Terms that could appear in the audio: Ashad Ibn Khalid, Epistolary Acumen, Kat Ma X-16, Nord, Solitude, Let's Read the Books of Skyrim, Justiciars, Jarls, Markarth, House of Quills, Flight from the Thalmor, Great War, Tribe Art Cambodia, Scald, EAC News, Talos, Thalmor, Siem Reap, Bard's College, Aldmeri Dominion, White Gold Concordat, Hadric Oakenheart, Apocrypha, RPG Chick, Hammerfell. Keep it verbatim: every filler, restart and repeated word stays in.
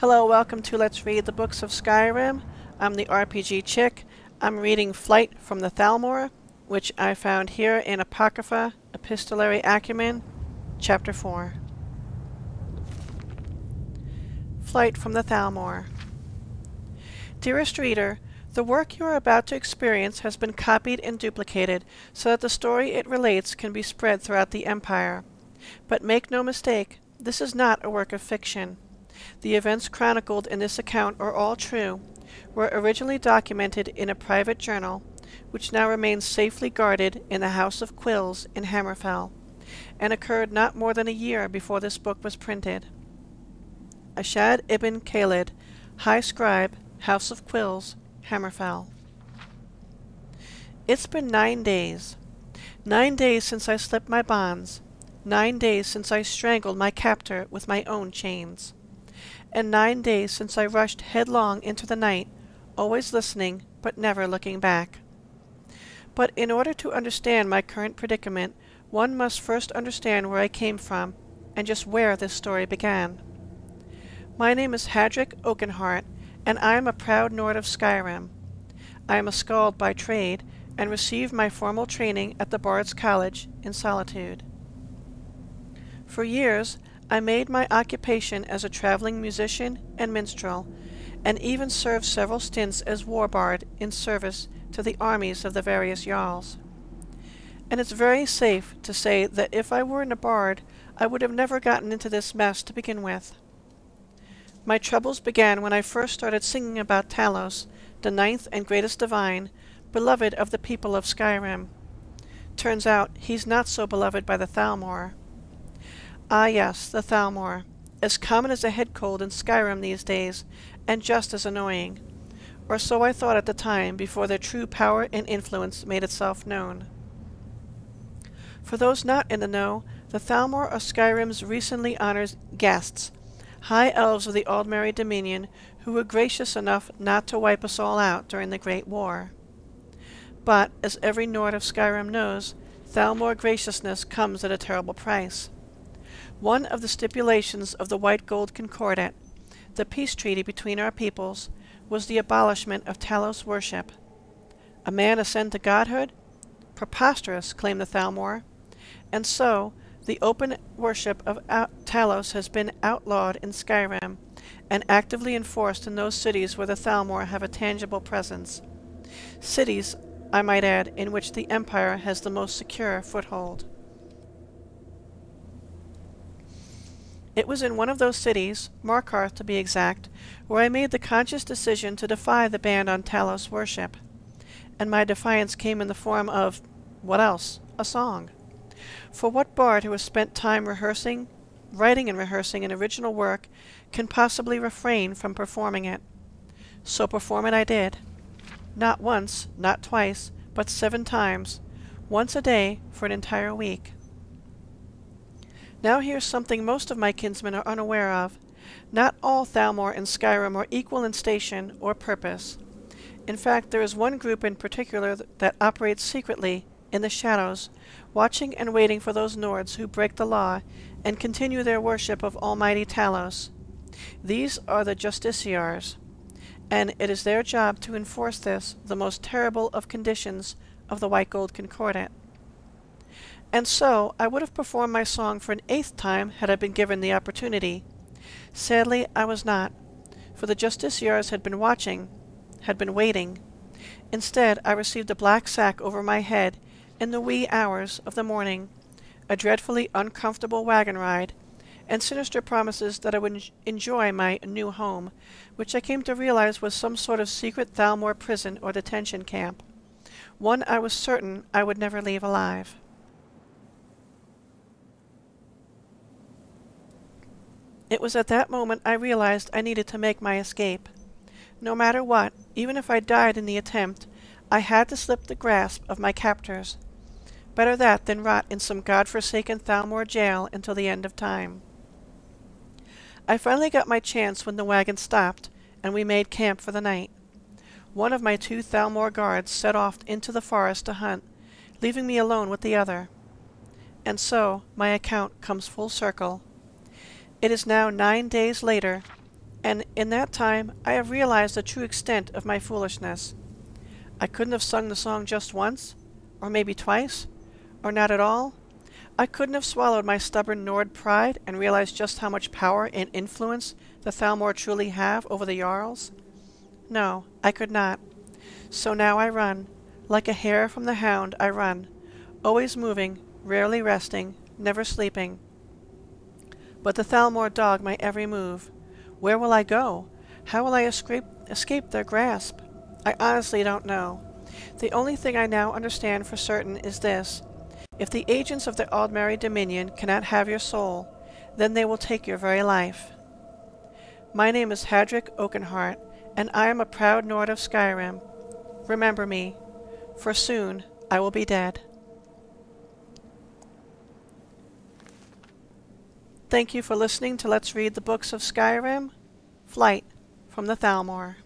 Hello, welcome to Let's Read the Books of Skyrim. I'm the R P G Chick. I'm reading Flight from the Thalmor, which I found here in Apocrypha, Epistolary Acumen, Chapter four. Flight from the Thalmor. Dearest reader, the work you are about to experience has been copied and duplicated so that the story it relates can be spread throughout the Empire. But make no mistake, this is not a work of fiction. The events chronicled in this account are all true, were originally documented in a private journal, which now remains safely guarded in the House of Quills in Hammerfell, and occurred not more than a year before this book was printed. Ashad Ibn Khalid, High Scribe, House of Quills, Hammerfell. It's been nine days. Nine days since I slipped my bonds. Nine days since I strangled my captor with my own chains. And nine days since I rushed headlong into the night, always listening, but never looking back. But in order to understand my current predicament, one must first understand where I came from, and just where this story began. My name is Hadric Oakenheart, and I am a proud Nord of Skyrim. I am a Scald by trade, and received my formal training at the Bard's College in Solitude. For years, I made my occupation as a traveling musician and minstrel, and even served several stints as war bard in service to the armies of the various jarls. And it's very safe to say that if I weren't a bard, I would have never gotten into this mess to begin with. My troubles began when I first started singing about Talos, the ninth and greatest divine, beloved of the people of Skyrim. Turns out he's not so beloved by the Thalmor. Ah yes, the Thalmor, as common as a head cold in Skyrim these days, and just as annoying. Or so I thought at the time, before their true power and influence made itself known. For those not in the know, the Thalmor are Skyrim's recently honored guests, high elves of the Aldmeri Dominion, who were gracious enough not to wipe us all out during the Great War. But, as every Nord of Skyrim knows, Thalmor graciousness comes at a terrible price. One of the stipulations of the White Gold Concordat, the peace treaty between our peoples, was the abolishment of Talos worship. A man ascend to godhood? Preposterous, claim the Thalmor. And so, the open worship of Talos has been outlawed in Skyrim, and actively enforced in those cities where the Thalmor have a tangible presence. Cities, I might add, in which the Empire has the most secure foothold. It was in one of those cities, Markarth to be exact, where I made the conscious decision to defy the ban on Talos worship. And my defiance came in the form of, what else? A song. For what bard who has spent time rehearsing, writing and rehearsing an original work, can possibly refrain from performing it? So perform it I did. Not once, not twice, but seven times, once a day for an entire week. Now here's something most of my kinsmen are unaware of. Not all Thalmor in Skyrim are equal in station or purpose. In fact, there is one group in particular th that operates secretly, in the shadows, watching and waiting for those Nords who break the law and continue their worship of almighty Talos. These are the Justiciars, and it is their job to enforce this, the most terrible of conditions of the White Gold Concordat. And so, I would have performed my song for an eighth time had I been given the opportunity. Sadly, I was not, for the Justiciars had been watching, had been waiting. Instead, I received a black sack over my head in the wee hours of the morning, a dreadfully uncomfortable wagon ride, and sinister promises that I would enjoy my new home, which I came to realize was some sort of secret Thalmor prison or detention camp, one I was certain I would never leave alive. It was at that moment I realized I needed to make my escape. No matter what, even if I died in the attempt, I had to slip the grasp of my captors. Better that than rot in some godforsaken Thalmor jail until the end of time. I finally got my chance when the wagon stopped, and we made camp for the night. One of my two Thalmor guards set off into the forest to hunt, leaving me alone with the other. And so, my account comes full circle. It is now nine days later, and in that time I have realized the true extent of my foolishness. I couldn't have sung the song just once, or maybe twice, or not at all. I couldn't have swallowed my stubborn Nord pride and realized just how much power and influence the Thalmor truly have over the Jarls. No, I could not. So now I run. Like a hare from the hound I run, always moving, rarely resting, never sleeping. But the Thalmor dog my every move. Where will I go? How will I escape, escape their grasp? I honestly don't know. The only thing I now understand for certain is this. If the agents of the Aldmeri Dominion cannot have your soul, then they will take your very life. My name is Hadric Oakenheart, and I am a proud Nord of Skyrim. Remember me, for soon I will be dead. Thank you for listening to Let's Read the Books of Skyrim, Flight from the Thalmor.